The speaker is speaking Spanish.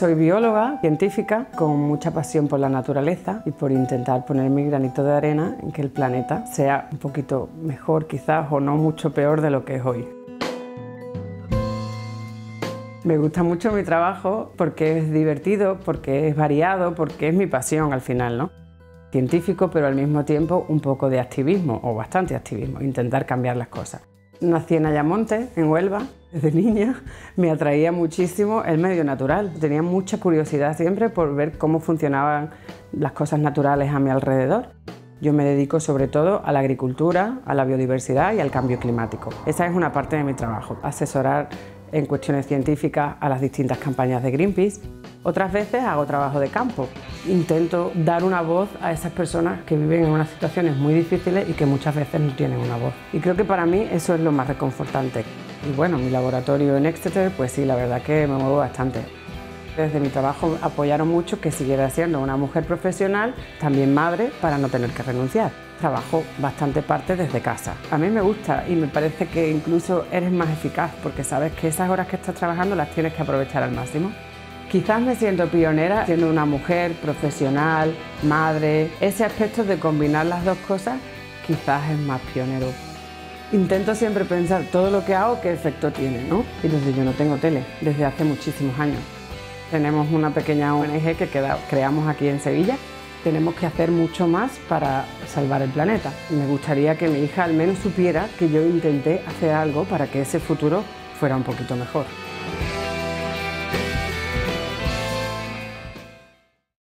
Soy bióloga, científica, con mucha pasión por la naturaleza y por intentar poner mi granito de arena en que el planeta sea un poquito mejor quizás, o no mucho peor de lo que es hoy. Me gusta mucho mi trabajo porque es divertido, porque es variado, porque es mi pasión al final, ¿no? Científico, pero al mismo tiempo un poco de activismo, o bastante activismo, intentar cambiar las cosas. Nací en Ayamonte, en Huelva. Desde niña me atraía muchísimo el medio natural. Tenía mucha curiosidad siempre por ver cómo funcionaban las cosas naturales a mi alrededor. Yo me dedico sobre todo a la agricultura, a la biodiversidad y al cambio climático. Esa es una parte de mi trabajo, asesorar en cuestiones científicas a las distintas campañas de Greenpeace. Otras veces hago trabajo de campo. Intento dar una voz a esas personas que viven en unas situaciones muy difíciles y que muchas veces no tienen una voz. Y creo que para mí eso es lo más reconfortante. Y bueno, mi laboratorio en Exeter, pues sí, la verdad que me muevo bastante. Desde mi trabajo apoyaron mucho que siguiera siendo una mujer profesional, también madre, para no tener que renunciar. Trabajo bastante parte desde casa. A mí me gusta y me parece que incluso eres más eficaz porque sabes que esas horas que estás trabajando las tienes que aprovechar al máximo. Quizás me siento pionera siendo una mujer profesional, madre. Ese aspecto de combinar las dos cosas quizás es más pionero. Intento siempre pensar todo lo que hago qué efecto tiene, ¿no? Y desde yo no tengo tele, desde hace muchísimos años. Tenemos una pequeña ONG que creamos aquí en Sevilla. Tenemos que hacer mucho más para salvar el planeta. Me gustaría que mi hija al menos supiera que yo intenté hacer algo para que ese futuro fuera un poquito mejor.